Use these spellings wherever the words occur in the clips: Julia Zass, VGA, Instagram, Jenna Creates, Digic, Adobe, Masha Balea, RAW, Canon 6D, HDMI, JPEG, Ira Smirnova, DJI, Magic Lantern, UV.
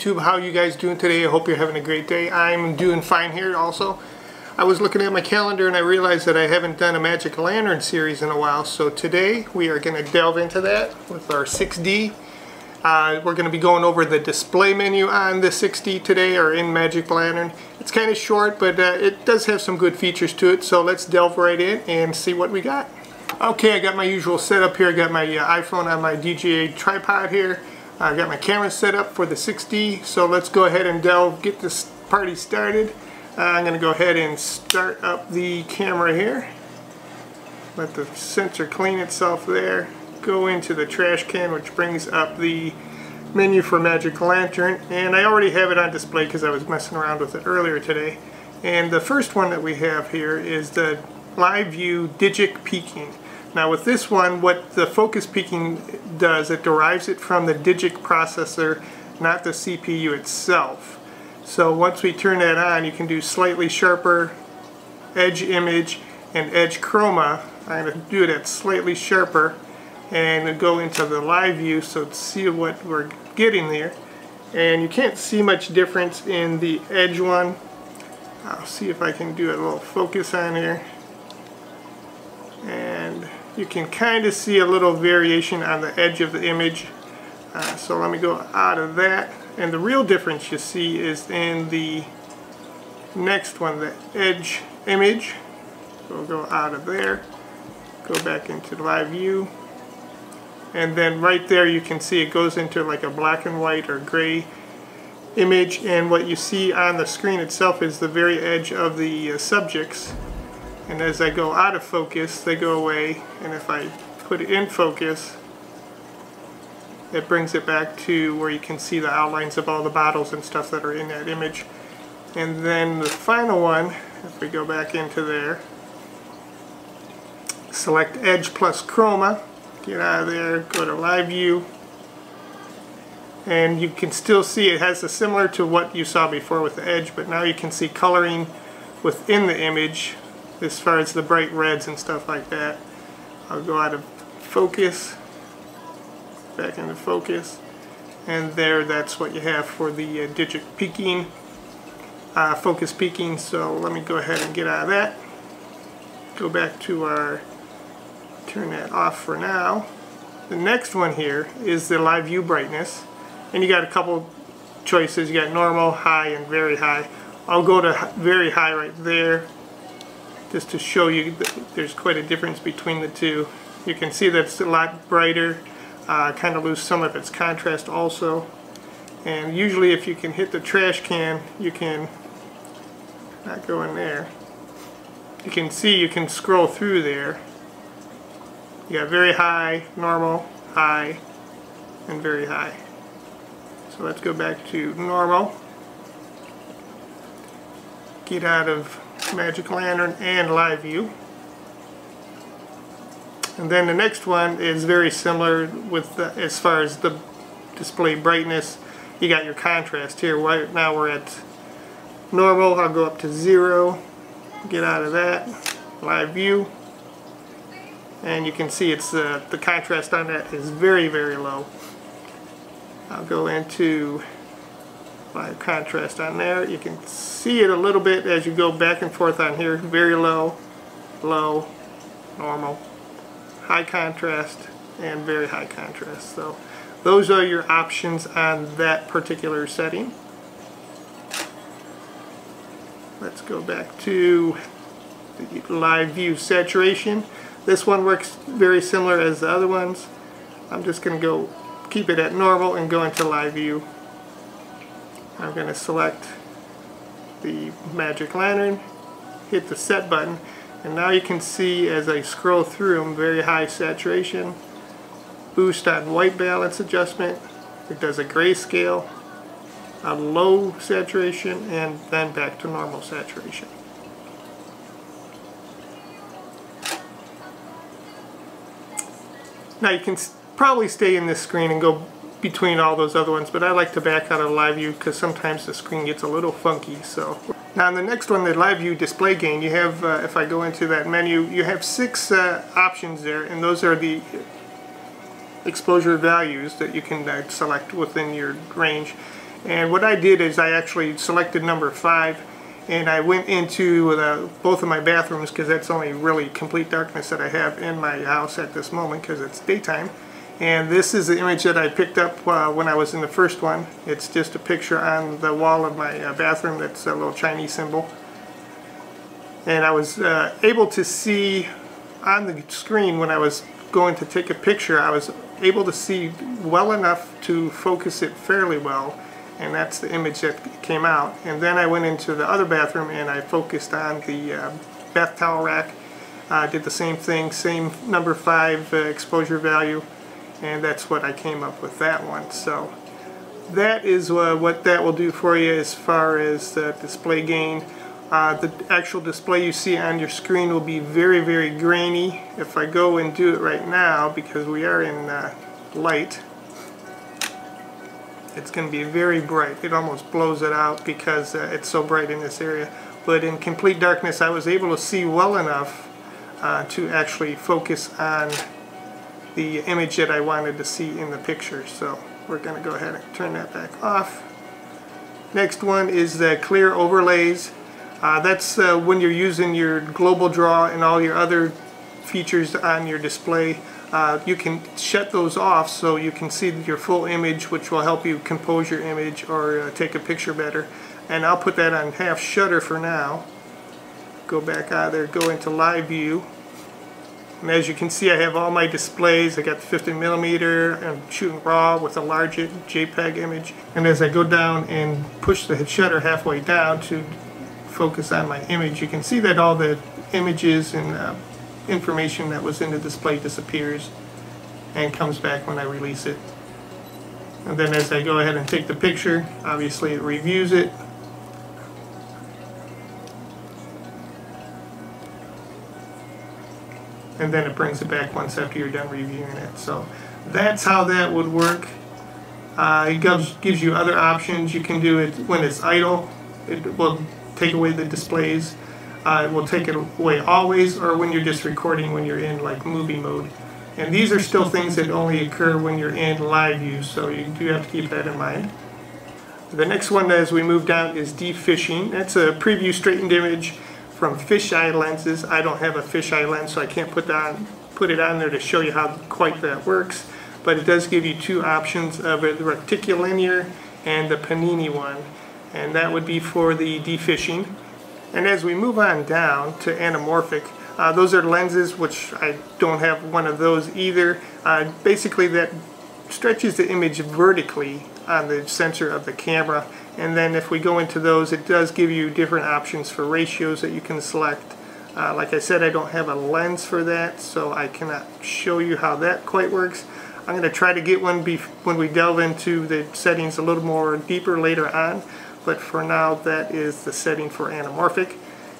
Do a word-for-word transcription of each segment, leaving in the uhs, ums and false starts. YouTube, how you guys doing today? I hope you're having a great day. I'm doing fine here also. I was looking at my calendar and I realized that I haven't done a Magic Lantern series in a while, so today we are going to delve into that with our six D. Uh, we're going to be going over the display menu on the six D today, or in Magic Lantern. It's kind of short, but uh, it does have some good features to it, so let's delve right in and see what we got. Okay, I got my usual setup here. I got my uh, iPhone on my D J I tripod here. I got my camera set up for the six D, so let's go ahead and delve, get this party started. Uh, I'm going to go ahead and start up the camera here. Let the sensor clean itself there. Go into the trash can, which brings up the menu for Magic Lantern, and I already have it on display because I was messing around with it earlier today. And the first one that we have here is the live view Digic peaking. Now with this one, what the focus peaking does, it derives it from the Digic processor, not the C P U itself. So once we turn that on, you can do slightly sharper edge image and edge chroma. I'm going to do it at slightly sharper and go into the live view so to see what we're getting there. And you can't see much difference in the edge one. I'll see if I can do a little focus on here. And you can kind of see a little variation on the edge of the image. Uh, so let me go out of that. And the real difference you see is in the next one, the edge image. So we'll go out of there, go back into live view. And then right there you can see it goes into like a black and white or gray image, and what you see on the screen itself is the very edge of the uh, subjects. And as I go out of focus, they go away, and if I put it in focus, it brings it back to where you can see the outlines of all the bottles and stuff that are in that image. And then the final one, if we go back into there, select edge plus chroma. Get out of there, go to live view, and you can still see it has a similar to what you saw before with the edge, but now you can see coloring within the image as far as the bright reds and stuff like that. I'll go out of focus, back into focus, and there that's what you have for the uh, Digic peaking, uh, focus peaking. So let me go ahead and get out of that, go back to our, turn that off for now. The next one here is the live view brightness, and you got a couple choices. You got normal, high, and very high. I'll go to very high right there just to show you that there's quite a difference between the two. You can see that it's a lot brighter, uh, kind of lose some of its contrast also. And usually if you can hit the trash can, you can not go in there. You can see you can scroll through there. You got very high, normal, high, and very high. So let's go back to normal. Get out of Magic Lantern and live view. And then the next one is very similar with the, as far as the display brightness. You got your contrast here. Right now we're at normal. I'll go up to zero. Get out of that. Live view. And you can see it's uh, the contrast on that is very, very low. I'll go into my contrast on there. You can see it a little bit as you go back and forth on here. Very low, low, normal, high contrast, and very high contrast. So those are your options on that particular setting. Let's go back to the live view saturation. This one works very similar as the other ones. I'm just going to go keep it at normal and go into live view. I'm going to select the Magic Lantern, hit the set button, and now you can see as I scroll through them, very high saturation, boost on white balance adjustment, it does a grayscale, a low saturation, and then back to normal saturation. Now you can probably stay in this screen and go between all those other ones, but I like to back out of live view because sometimes the screen gets a little funky. So now in the next one, the live view display gain, you have, uh, if I go into that menu, you have six uh, options there, and those are the exposure values that you can uh, select within your range. And what I did is I actually selected number five, and I went into the, both of my bathrooms, because that's the only really complete darkness that I have in my house at this moment because it's daytime. And this is the image that I picked up uh, when I was in the first one. It's just a picture on the wall of my uh, bathroom that's a little Chinese symbol. And I was uh, able to see on the screen when I was going to take a picture, I was able to see well enough to focus it fairly well, and that's the image that came out. And then I went into the other bathroom and I focused on the uh, bath towel rack. I uh, did the same thing, same number five uh, exposure value, and that's what I came up with that one. So that is uh, what that will do for you as far as the display gain. Uh, the actual display you see on your screen will be very, very grainy. If I go and do it right now, because we are in uh, light, it's going to be very bright. It almost blows it out because uh, it's so bright in this area. But in complete darkness, I was able to see well enough uh, to actually focus on the image that I wanted to see in the picture. So we're going to go ahead and turn that back off. Next one is the clear overlays. Uh, that's uh, when you're using your global draw and all your other features on your display. Uh, you can shut those off so you can see your full image, which will help you compose your image or uh, take a picture better. And I'll put that on half shutter for now. Go back out of there, go into live view. And as you can see, I have all my displays. I got the fifty millimeter, I'm shooting RAW with a large JPEG image. And as I go down and push the shutter halfway down to focus on my image, you can see that all the images and uh, information that was in the display disappears and comes back when I release it. And then as I go ahead and take the picture, obviously it reviews it. And then it brings it back once after you're done reviewing it. So that's how that would work. Uh, it gives, gives you other options. You can do it when it's idle. It will take away the displays, uh, it will take it away always, or when you're just recording, when you're in like movie mode. And these are still things that only occur when you're in live view, so you do have to keep that in mind. The next one as we move down is defishing. That's a preview straightened image from fisheye lenses. I don't have a fisheye lens, so I can't put, down, put it on there to show you how quite that works, but it does give you two options of it, the rectilinear and the panini one. And that would be for the defishing. And as we move on down to anamorphic, uh, those are lenses, which I don't have one of those either. Uh, basically that stretches the image vertically on the sensor of the camera, and then if we go into those, it does give you different options for ratios that you can select. Uh, like I said, I don't have a lens for that, so I cannot show you how that quite works. I'm going to try to get one when we delve into the settings a little more deeper later on. But for now, that is the setting for anamorphic.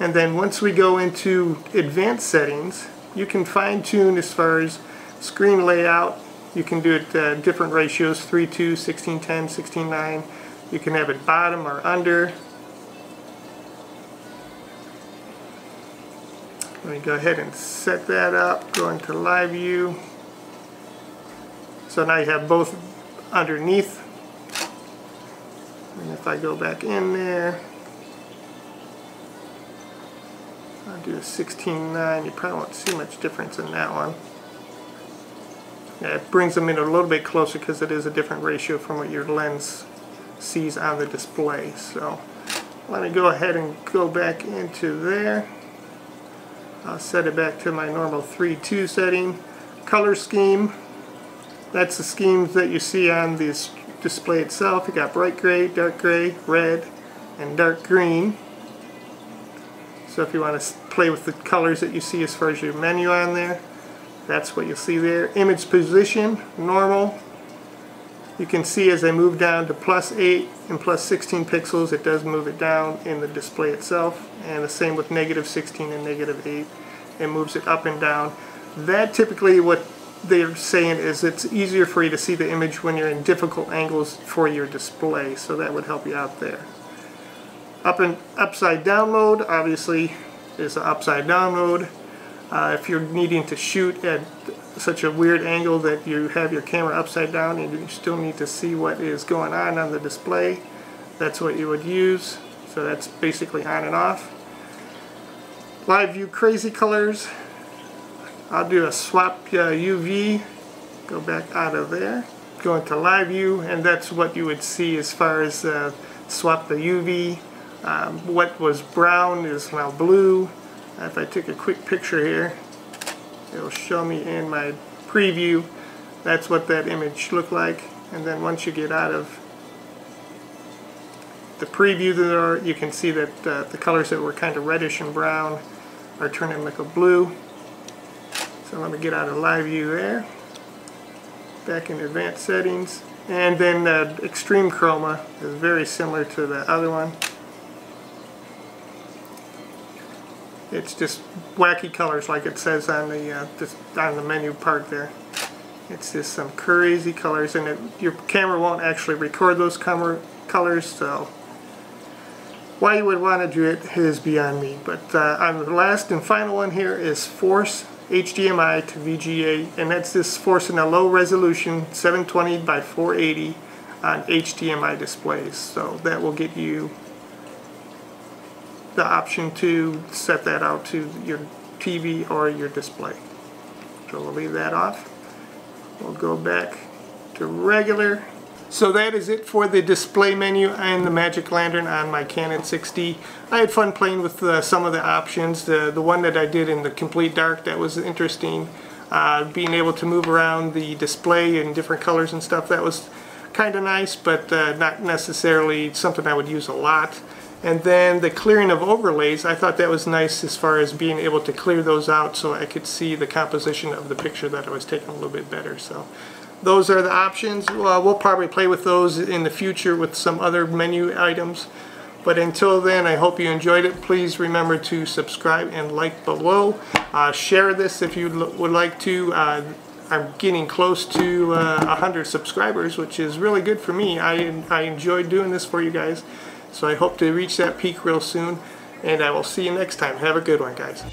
And then once we go into advanced settings, you can fine-tune as far as screen layout. You can do it uh, different ratios, three two, sixteen ten, sixteen nine. You can have it bottom or under. Let me go ahead and set that up, go into live view. So now you have both underneath. And if I go back in there, I'll do a sixteen nine. You probably won't see much difference in that one. Yeah, it brings them in a little bit closer because it is a different ratio from what your lens sees on the display. So let me go ahead and go back into there. I'll set it back to my normal three two setting. Color scheme. That's the schemes that you see on this display itself. You got bright gray, dark gray, red, and dark green. So if you want to play with the colors that you see as far as your menu on there, that's what you'll see there. Image position, normal. You can see as I move down to plus eight and plus sixteen pixels, it does move it down in the display itself. And the same with negative sixteen and negative eight. It moves it up and down. That typically what they're saying is it's easier for you to see the image when you're in difficult angles for your display, so that would help you out there. Up and upside down mode, obviously, is the upside down mode. Uh, if you're needing to shoot at such a weird angle that you have your camera upside down and you still need to see what is going on on the display, that's what you would use. So that's basically on and off. Live view crazy colors. I'll do a swap uh, U V, go back out of there, go into live view, and that's what you would see as far as uh, swap the U V. Um, what was brown is now blue. If I take a quick picture here, it'll show me in my preview. That's what that image looked like. And then once you get out of the preview there, you can see that uh, the colors that were kind of reddish and brown are turning like a blue. So let me get out of live view there. Back in advanced settings. And then uh, extreme chroma is very similar to the other one. It's just wacky colors, like it says on the uh, just on the menu part there. It's just some crazy colors, and it, your camera won't actually record those colors. So why you would want to do it is beyond me. But uh, on the last and final one here is force H D M I to V G A, and that's this forcing a low resolution seven twenty by four eighty on H D M I displays. So that will get you the option to set that out to your T V or your display. So we'll leave that off. We'll go back to regular. So that is it for the display menu and the Magic Lantern on my Canon six D. I had fun playing with uh, some of the options. The, the one that I did in the complete dark, that was interesting. Uh, being able to move around the display in different colors and stuff, that was kind of nice, but uh, not necessarily something I would use a lot. And then the clearing of overlays, I thought that was nice as far as being able to clear those out so I could see the composition of the picture that I was taking a little bit better. So those are the options. Well, we'll probably play with those in the future with some other menu items. But until then, I hope you enjoyed it. Please remember to subscribe and like below. Uh, share this if you would like to. Uh, I'm getting close to uh, one hundred subscribers, which is really good for me. I, I enjoy doing this for you guys. So I hope to reach that peak real soon, and I will see you next time. Have a good one, guys.